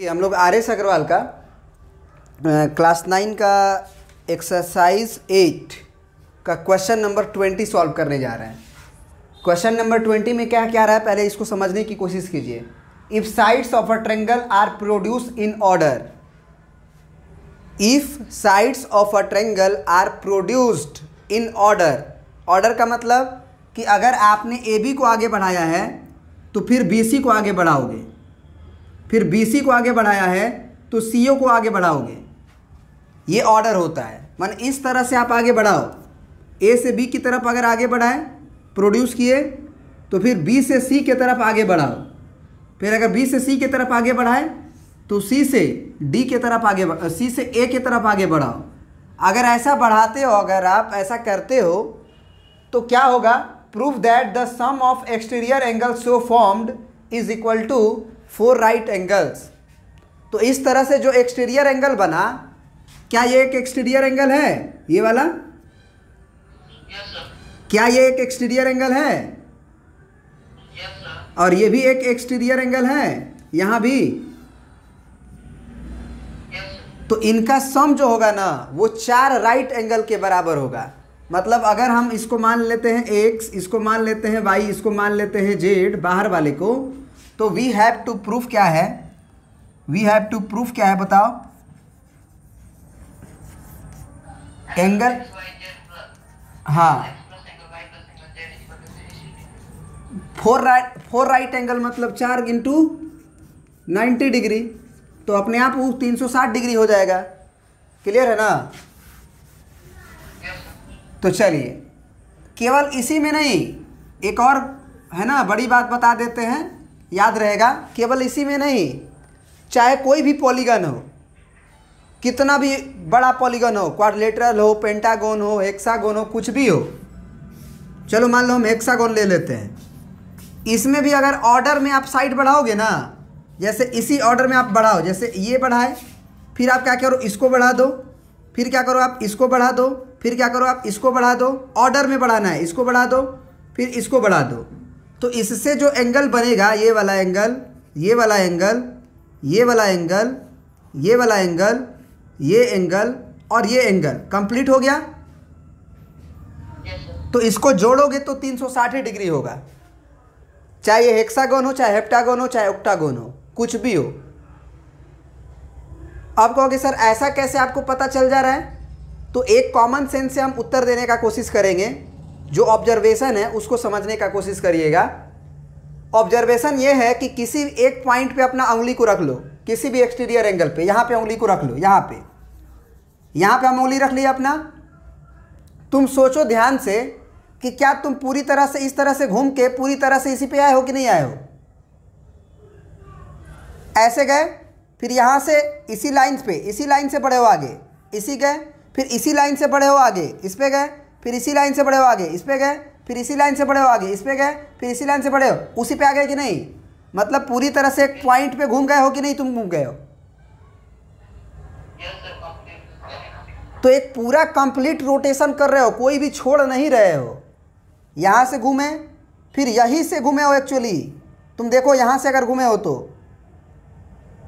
कि हम लोग RS अग्रवाल का क्लास 9 का एक्सरसाइज 8 का क्वेश्चन नंबर 20 सॉल्व करने जा रहे हैं। क्वेश्चन नंबर 20 में क्या क्या रहा है पहले इसको समझने की कोशिश कीजिए। If sides of a triangle are produce in order, if sides of a triangle are produced in order, order का मतलब कि अगर आपने AB को आगे बढ़ाया है तो फिर BC को आगे बढ़ाओगे, फिर BC को आगे बढ़ाया है तो CO को आगे बढ़ाओगे, ये ऑर्डर होता है। माने इस तरह से आप आगे बढ़ाओ, A से B की तरफ अगर आगे बढ़ाएं प्रोड्यूस किए तो फिर B से C की तरफ आगे बढ़ाओ, फिर अगर B से C की तरफ आगे बढ़ाएं तो C से D की तरफ आगे, C से A की तरफ आगे बढ़ाओ। अगर ऐसा बढ़ाते हो, अगर आप ऐसा करते हो तो क्या होगा, prove that the sum of exterior angle so formed is equal to 4 right angles. तो इस तरह से जो एक्सटीरियर एंगल बना, क्या ये एक एक्सटीरियर एंगल है ये वाला? Yes, sir. क्या ये एक एक्सटीरियर एंगल है? Yes, sir. और ये भी एक एक्सटीरियर एंगल है, यहाँ भी। Yes, sir. तो इनका सम जो होगा ना वो 4 राइट एंगल के बराबर होगा। मतलब अगर हम इसको मान लेते हैं x, इसको मान लेते हैं y, इसको मान लेते हैं z बाहर वाले को, तो वी हैव टू प्रूफ क्या है, वी हैव टू प्रूफ क्या है बताओ? एंगल, हाँ, 4 राइट एंगल मतलब 4 × 90 डिग्री, तो अपने आप वो 360 डिग्री हो जाएगा। क्लियर है ना? तो चलिए, केवल इसी में नहीं, एक और है ना बड़ी बात बता देते हैं, याद रहेगा। केवल इसी में नहीं, चाहे कोई भी पॉलीगन हो, कितना भी बड़ा पॉलीगन हो, क्वाड्रिलेटरल हो, पेंटागोन हो, हेक्सागोन हो, कुछ भी हो, चलो मान लो हम हेक्सागोन ले लेते हैं। इसमें भी अगर ऑर्डर में आप साइड बढ़ाओगे ना, जैसे इसी ऑर्डर में आप बढ़ाओ, जैसे ये बढ़ाए, फिर आप क्या करो इसको बढ़ा दो, फिर क्या करो आप इसको बढ़ा दो, फिर क्या करो आप इसको बढ़ा दो, ऑर्डर में बढ़ाना है, इसको बढ़ा दो, फिर इसको बढ़ा दो, तो इससे जो एंगल बनेगा, ये वाला एंगल, ये वाला एंगल, ये वाला एंगल, ये वाला एंगल, ये एंगल और ये एंगल कंप्लीट हो गया। तो इसको जोड़ोगे तो 360 डिग्री होगा, चाहे ये हेक्सागोन हो, चाहे हेप्टागोन हो, चाहे ऑक्टागोन हो, कुछ भी हो। आप कहोगे सर ऐसा कैसे आपको पता चल जा रहा है? तो एक कॉमन सेंस से हम उत्तर देने का कोशिश करेंगे, जो ऑब्जर्वेशन है उसको समझने का कोशिश करिएगा। ऑब्जर्वेशन ये है कि किसी एक पॉइंट पे अपना उंगली को रख लो, किसी भी एक्सटीरियर एंगल पे, यहाँ पे उंगली को रख लो, यहाँ पे हम उंगली रख लिया अपना। तुम सोचो ध्यान से कि क्या तुम पूरी तरह से इस तरह से घूम के पूरी तरह से इसी पे आए हो कि नहीं आए हो? ऐसे गए, फिर यहाँ से इसी लाइन पे, इसी लाइन से बढ़े हो आगे, इसी गए, फिर इसी लाइन से बढ़े हो आगे, इस पे गए, फिर इसी लाइन से बढ़े हो आगे, इस पे गए, फिर इसी लाइन से बढ़े हो आगे, इस पे गए, फिर इसी लाइन से बढ़े हो, उसी पे आ गए कि नहीं? मतलब पूरी तरह से एक पॉइंट पे घूम गए हो कि नहीं? तुम घूम गए हो। तो एक पूरा कंप्लीट रोटेशन कर रहे हो, कोई भी छोड़ नहीं रहे हो। यहाँ से घूमे, फिर यहीं से घूमे हो, एक्चुअली तुम देखो यहाँ से अगर घूमे हो तो,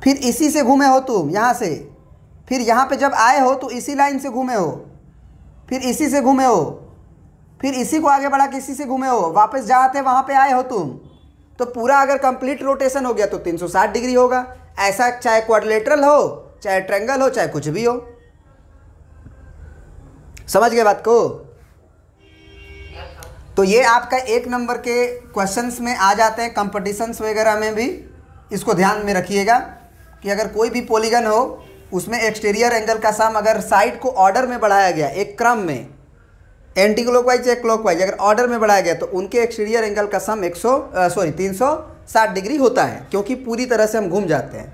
फिर इसी से घूमे हो तुम यहाँ से, फिर यहाँ पे जब आए हो तो इसी लाइन से घूमे हो, फिर इसी से घूमे हो, फिर इसी को आगे बढ़ा के इसी से घूमे हो, वापस जहाँ थे वहाँ पे आए हो तुम। तो पूरा अगर कंप्लीट रोटेशन हो गया तो 360 डिग्री होगा। ऐसा चाहे क्वाड्रिलेटरल हो, चाहे ट्रायंगल हो, चाहे कुछ भी हो। समझ गए बात को? तो ये आपका 1 नंबर के क्वेश्चंस में आ जाते हैं, कंपटीशंस वगैरह में भी इसको ध्यान में रखिएगा कि अगर कोई भी पॉलीगन हो उसमें एक्सटीरियर एंगल का सम अगर साइड को ऑर्डर में बढ़ाया गया, एक क्रम में एंटी क्लॉकवाइज या क्लॉकवाइज अगर ऑर्डर में बढ़ाया गया, तो उनके एक्सटीरियर एंगल का सम 360 डिग्री होता है, क्योंकि पूरी तरह से हम घूम जाते हैं,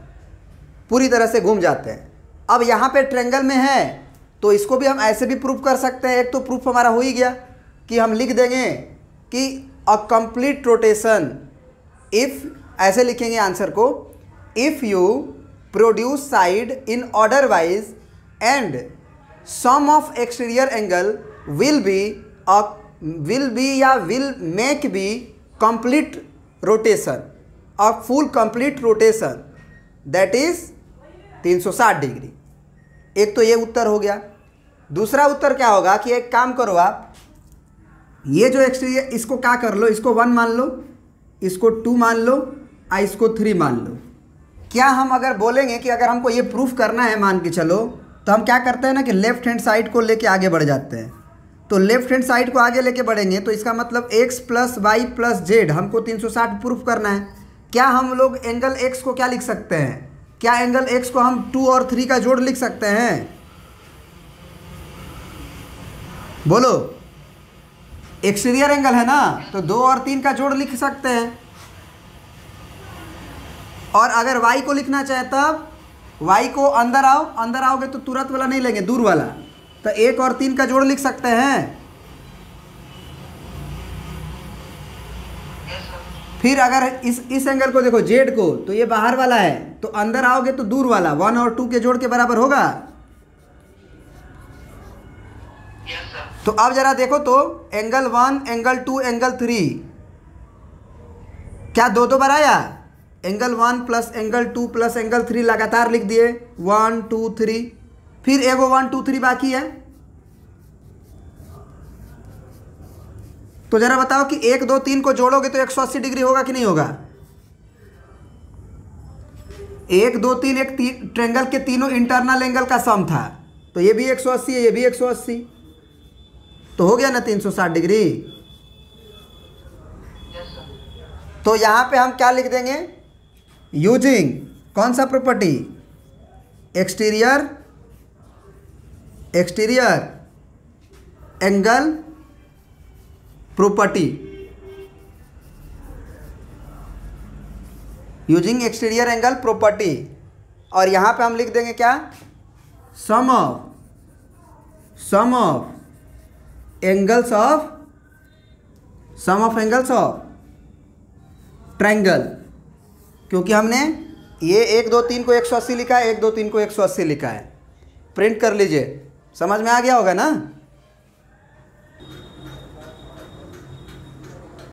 पूरी तरह से घूम जाते हैं। अब यहाँ पे ट्रायंगल में है तो इसको भी हम ऐसे भी प्रूफ कर सकते हैं। एक तो प्रूफ हमारा हो ही गया कि हम लिख देंगे कि अ कंप्लीट रोटेशन, इफ़ ऐसे लिखेंगे आंसर को, if you produce side in order wise and sum of exterior angle will make be complete rotation, a full complete rotation, that is 360 degree. एक तो ये उत्तर हो गया। दूसरा उत्तर क्या होगा कि एक काम करो आप, ये जो एक्सटीरियर इसको क्या कर लो, इसको 1 मान लो, इसको 2 मान लो और इसको 3 मान लो। क्या हम अगर बोलेंगे कि अगर हमको ये प्रूफ करना है मान के चलो, तो हम क्या करते हैं ना कि लेफ्ट हैंड साइड को लेके आगे बढ़ जाते हैं। तो लेफ्ट हैंड साइड को आगे लेके बढ़ेंगे तो इसका मतलब x plus y plus z हमको 360 प्रूफ करना है। क्या हम लोग एंगल x को क्या लिख सकते हैं, क्या एंगल x को हम 2 और 3 का जोड़ लिख सकते हैं? बोलो, एक्सटीरियर एंगल है ना, तो 2 और 3 का जोड़ लिख सकते हैं। और अगर y को लिखना चाहे तब y को अंदर आओ, अंदर आओगे तो तुरंत वाला नहीं लेंगे, दूर वाला, तो 1 और 3 का जोड़ लिख सकते हैं। फिर अगर इस एंगल को देखो z को, तो ये बाहर वाला है, तो अंदर आओगे तो दूर वाला, 1 और 2 के जोड़ के बराबर होगा। तो अब जरा देखो तो एंगल 1, एंगल 2, एंगल 3 क्या 2 बार आया? Angle 1 plus angle 2 plus angle 3 लगातार लिख दिए 1 2 3, फिर एगो 1 2 3 बाकी है। तो जरा बताओ कि 1 2 3 को जोड़ोगे तो 180 डिग्री होगा कि नहीं होगा? 1 2 3 एक ट्रायंगल के तीनों इंटरनल एंगल का सम था, तो ये भी 180 है, ये भी 180, तो हो गया ना 360 डिग्री। तो यहाँ पे हम क्या लिख देंगे, यूजिंग कौन सा property, exterior angle property, using exterior angle property. और यहाँ पे हम लिख देंगे क्या, sum of angles of triangle, क्योंकि हमने ये 1 2 3 को 180 लिखा है, 1 2 3 को 180 लिखा है। प्रिंट कर लीजिए, समझ में आ गया होगा ना।